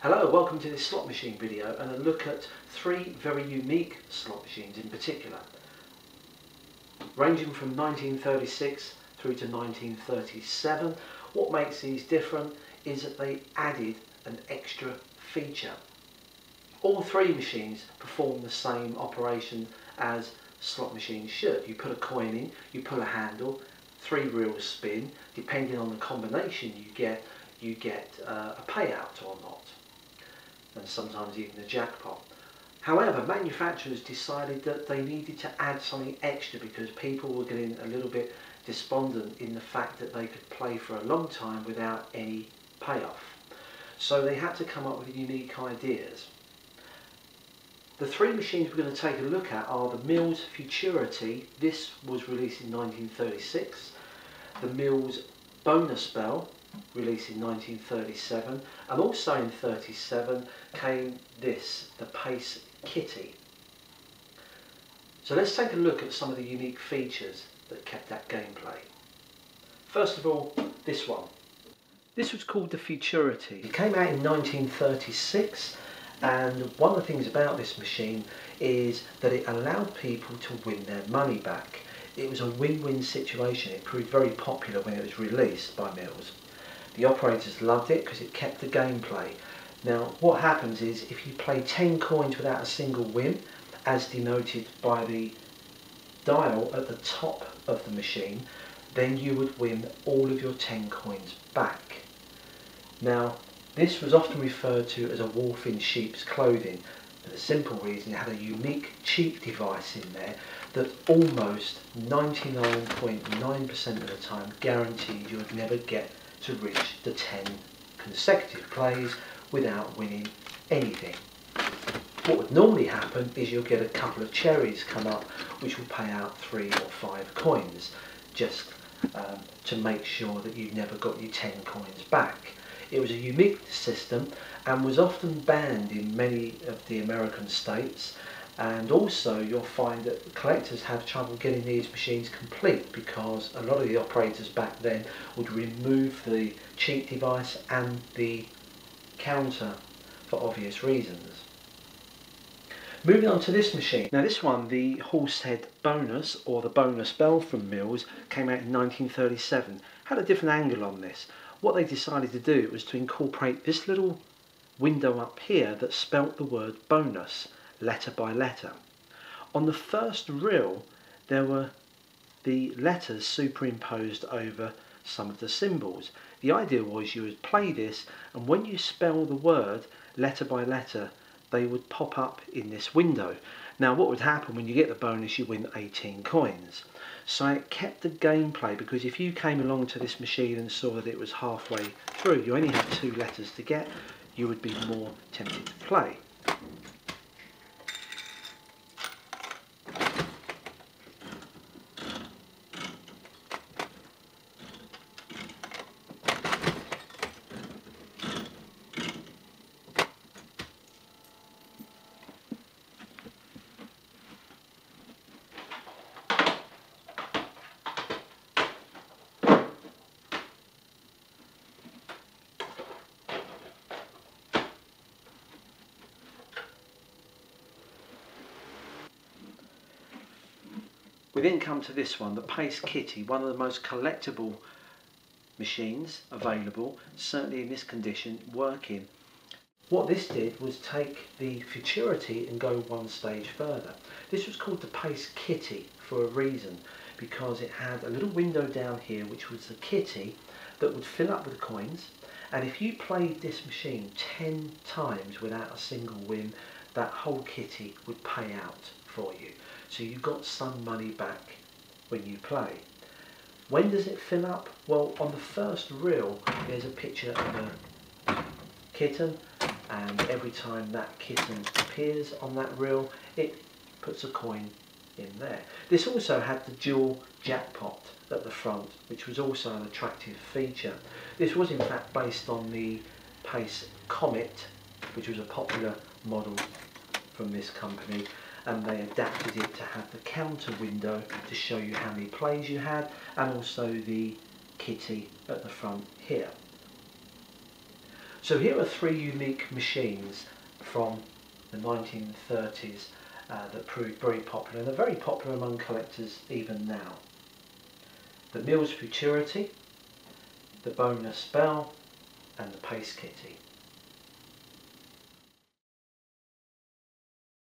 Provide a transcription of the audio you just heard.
Hello, welcome to this slot machine video and a look at three very unique slot machines in particular, ranging from 1936 through to 1937. What makes these different is that they added an extra feature. All three machines perform the same operation as slot machines should. You put a coin in, you pull a handle, three reels spin, depending on the combination you get a payout or not, and sometimes even a jackpot. However, manufacturers decided that they needed to add something extra because people were getting a little bit despondent in the fact that they could play for a long time without any payoff. So they had to come up with unique ideas. The three machines we're going to take a look at are the Mills Futurity. This was released in 1936, the Mills Bonus Bell, released in 1937, and also in 1937 came this, the Pace Kitty. So let's take a look at some of the unique features that kept that gameplay. First of all, this one. This was called the Futurity. It came out in 1936, and one of the things about this machine is that it allowed people to win their money back. It was a win-win situation. It proved very popular when it was released by Mills. The operators loved it because it kept the gameplay. Now what happens is if you play 10 coins without a single win, as denoted by the dial at the top of the machine, then you would win all of your 10 coins back. Now this was often referred to as a wolf in sheep's clothing for the simple reason it had a unique cheat device in there that almost 99.9% of the time guaranteed you would never get to reach the 10 consecutive plays without winning anything. What would normally happen is you'll get a couple of cherries come up which will pay out 3 or 5 coins just to make sure that you never got your 10 coins back. It was a unique system and was often banned in many of the American states, and also you'll find that collectors have trouble getting these machines complete because a lot of the operators back then would remove the cheat device and the counter for obvious reasons. Moving on to this machine. Now this one, the Horsehead Bonus, or the Bonus Bell from Mills, came out in 1937. Had a different angle on this. What they decided to do was to incorporate this little window up here that spelt the word bonus, letter by letter. On the first reel there were the letters superimposed over some of the symbols. The idea was you would play this, and when you spell the word letter by letter they would pop up in this window. Now what would happen when you get the bonus, you win 18 coins. So it kept the gameplay, because if you came along to this machine and saw that it was halfway through, you only had 2 letters to get, you would be more tempted to play. We then come to this one, the Pace Kitty, one of the most collectible machines available, certainly in this condition, working. What this did was take the Futurity and go one stage further. This was called the Pace Kitty for a reason, because it had a little window down here which was the kitty that would fill up with coins, and if you played this machine 10 times without a single win, that whole kitty would pay out for you. So you got some money back when you play. When does it fill up? Well, on the first reel there's a picture of a kitten, and every time that kitten appears on that reel it puts a coin in there. This also had the dual jackpot at the front, which was also an attractive feature. This was in fact based on the Pace Comet, which was a popular model from this company, and they adapted it to have the counter window to show you how many plays you had, and also the kitty at the front here. So here are three unique machines from the 1930s that proved very popular, and they're very popular among collectors even now. The Mills Futurity, the Bonus Bell and the Pace Kitty.